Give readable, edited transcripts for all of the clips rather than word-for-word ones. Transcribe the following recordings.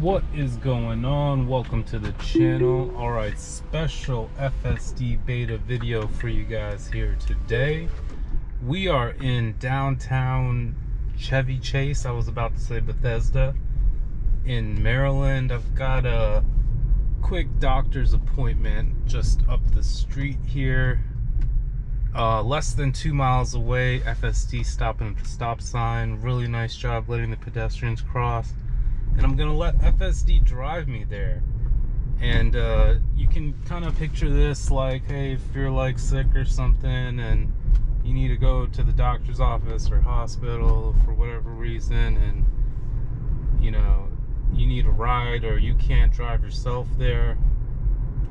What is going on? Welcome to the channel. All right, special FSD beta video for you guys here today. We are in downtown Chevy Chase. I was about to say Bethesda in Maryland. I've got a quick doctor's appointment just up the street here, less than 2 miles away. FSD stopping at the stop sign. Really nice job letting the pedestrians cross. And I'm gonna let FSD drive me there. And you can kind of picture this like, hey, if you're like sick or something and you need to go to the doctor's office or hospital for whatever reason, and you know, you need a ride or you can't drive yourself there,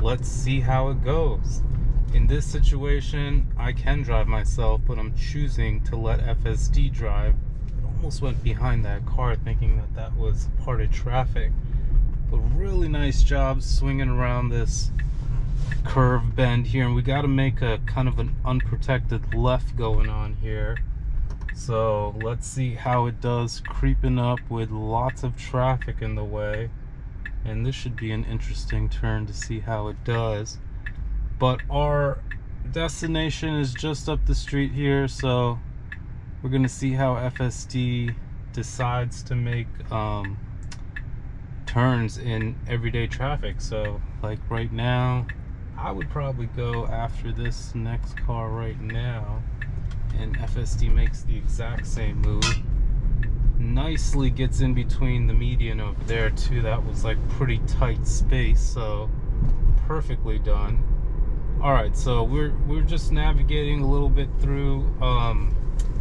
let's see how it goes. In this situation, I can drive myself, but I'm choosing to let FSD drive. Almost went behind that car thinking that that was part of traffic, but really nice job swinging around this curve bend here. And we got to make a kind of an unprotected left going on here, so let's see how it does creeping up with lots of traffic in the way. And this should be an interesting turn to see how it does, but our destination is just up the street here, so we're gonna see how FSD decides to make turns in everyday traffic. So like right now, I would probably go after this next car right now, and FSD makes the exact same move. Nicely gets in between the median over there too. That was like pretty tight space, so perfectly done. All right, so we're just navigating a little bit through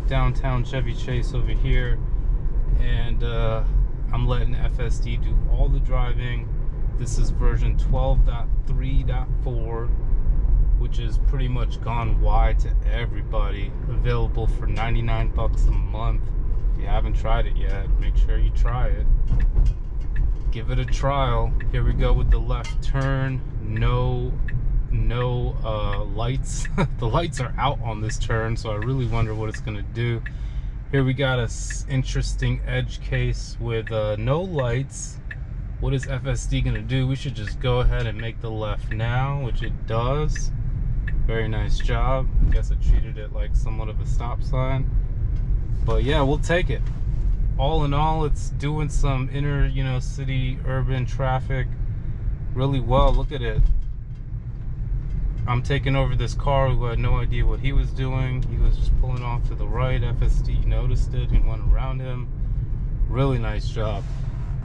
downtown Chevy Chase over here, and I'm letting FSD do all the driving. This is version 12.3.4, which is pretty much gone wide to everybody, available for 99 bucks a month. If you haven't tried it yet, make sure you try it, give it a trial. Here we go with the left turn. No lights. The lights are out on this turn, so I really wonder what it's gonna do. Here we got a interesting edge case with no lights. What is FSD gonna do? We should just go ahead and make the left now, which it does. Very nice job. I guess it treated it like somewhat of a stop sign, but yeah, we'll take it. All in all, it's doing some inner, you know, city urban traffic really well. Look at it. I'm taking over this car who had no idea what he was doing. He was just pulling off to the right. FSD noticed it and went around him. Really nice job.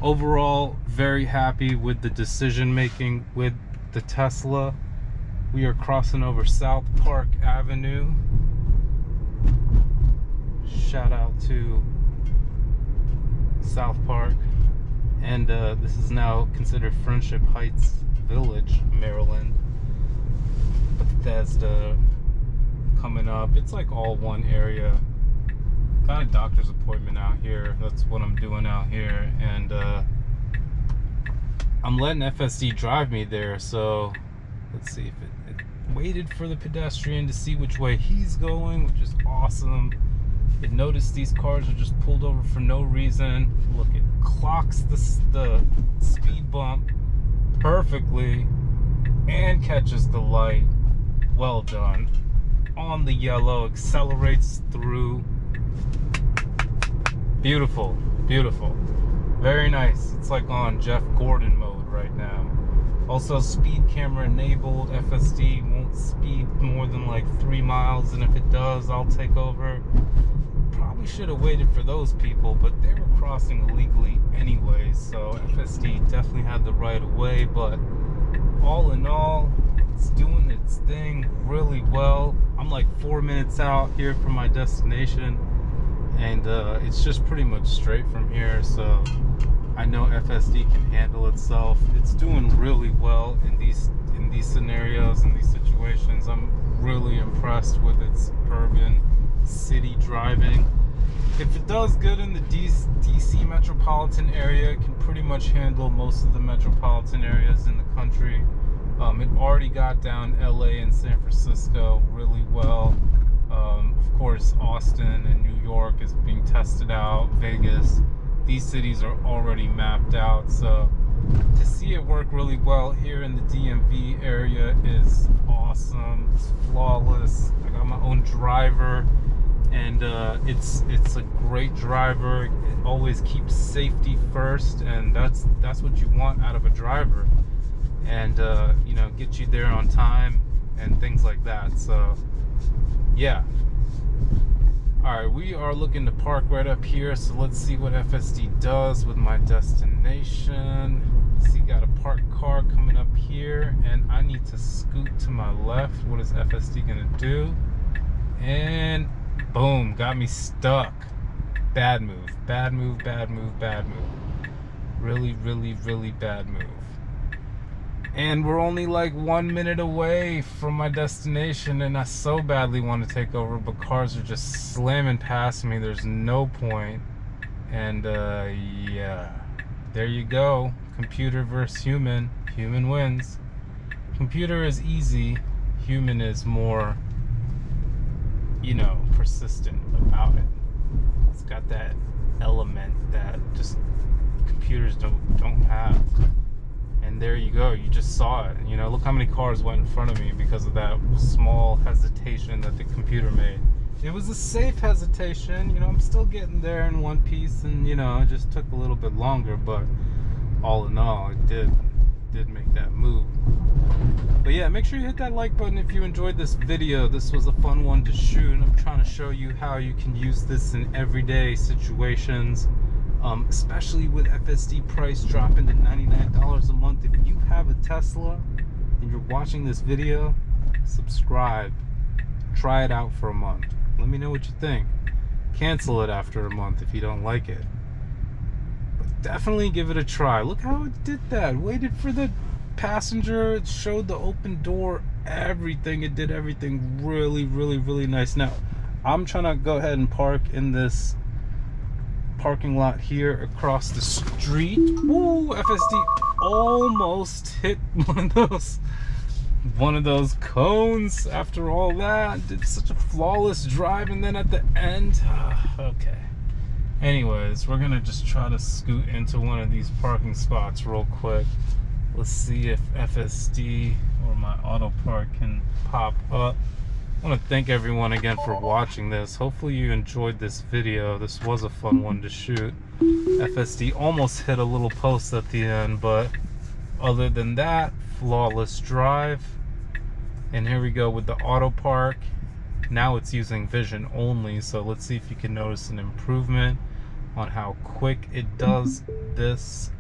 Overall, very happy with the decision making with the Tesla. We are crossing over South Park Avenue. Shout out to South Park. And this is now considered Friendship Heights Village, Maryland. Bethesda coming up. It's like all one area. Got a doctor's appointment out here. That's what I'm doing out here, and I'm letting FSD drive me there. So let's see if it waited for the pedestrian to see which way he's going, which is awesome. It noticed these cars are just pulled over for no reason. Look, it clocks the speed bump perfectly and catches the light. Well done. On the yellow, accelerates through. Beautiful, beautiful. Very nice. It's like on Jeff Gordon mode right now. Also, speed camera enabled. FSD won't speed more than like 3 miles, and if it does, I'll take over. Probably should have waited for those people, but they were crossing illegally anyway, so FSD definitely had the right of way. But all in all, it's doing its thing really well. I'm like 4 minutes out here from my destination, and it's just pretty much straight from here, so I know FSD can handle itself. It's doing really well in these scenarios, in these situations. I'm really impressed with its urban city driving. If it does good in the DC metropolitan area, it can pretty much handle most of the metropolitan areas in the country. It already got down LA and San Francisco really well. Of course, Austin and New York is being tested out, Vegas. these cities are already mapped out, so to see it work really well here in the DMV area is awesome. It's flawless. I got my own driver, and it's a great driver. It always keeps safety first, and that's what you want out of a driver, and you know, get you there on time and things like that. So yeah. Alright, we are looking to park right up here, so let's see what FSD does with my destination. See, got a parked car coming up here, and I need to scoot to my left. What is FSD gonna do? And boom, got me stuck. Bad move, bad move, bad move, bad move. Really, really, really bad move. And we're only like 1 minute away from my destination, and I so badly want to take over, but cars are just slamming past me. There's no point. And yeah, there you go. Computer versus human. Human wins. Computer is easy. Human is more, you know, persistent about it. It's got that element that just computers don't have. And there you go, you just saw it. You know, look how many cars went in front of me because of that small hesitation that the computer made. It was a safe hesitation. You know, I'm still getting there in one piece, and you know, it just took a little bit longer, but all in all, it did make that move. But yeah, make sure you hit that like button if you enjoyed this video. This was a fun one to shoot, and I'm trying to show you how you can use this in everyday situations. Especially with FSD price dropping to $99 a month. If you have a Tesla and you're watching this video, subscribe. Try it out for a month. Let me know what you think. Cancel it after a month if you don't like it. But definitely give it a try. Look how it did that. Waited for the passenger. It showed the open door. Everything. It did everything really, really, really nice. Now, I'm trying to go ahead and park in this parking lot here across the street. Woo, FSD almost hit one of those cones after all that. Did such a flawless drive, and then at the end, okay. Anyways, we're gonna just try to scoot into one of these parking spots real quick. Let's see if FSD or my auto park can pop up. I want to thank everyone again for watching this. Hopefully you enjoyed this video. This was a fun one to shoot. FSD almost hit a little post at the end, but other than that, flawless drive. And here we go with the auto park. Now it's using vision only, so let's see if you can notice an improvement on how quick it does this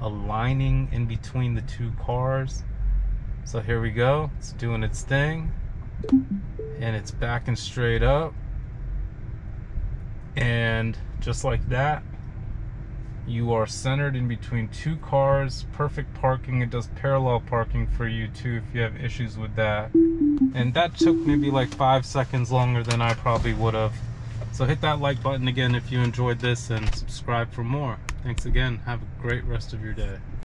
aligning in between the two cars. So here we go, it's doing its thing. And it's backing straight up, and just like that, you are centered in between two cars. Perfect parking. It does parallel parking for you too if you have issues with that, and that took maybe like 5 seconds longer than I probably would have. So hit that like button again if you enjoyed this, and subscribe for more. Thanks again. Have a great rest of your day.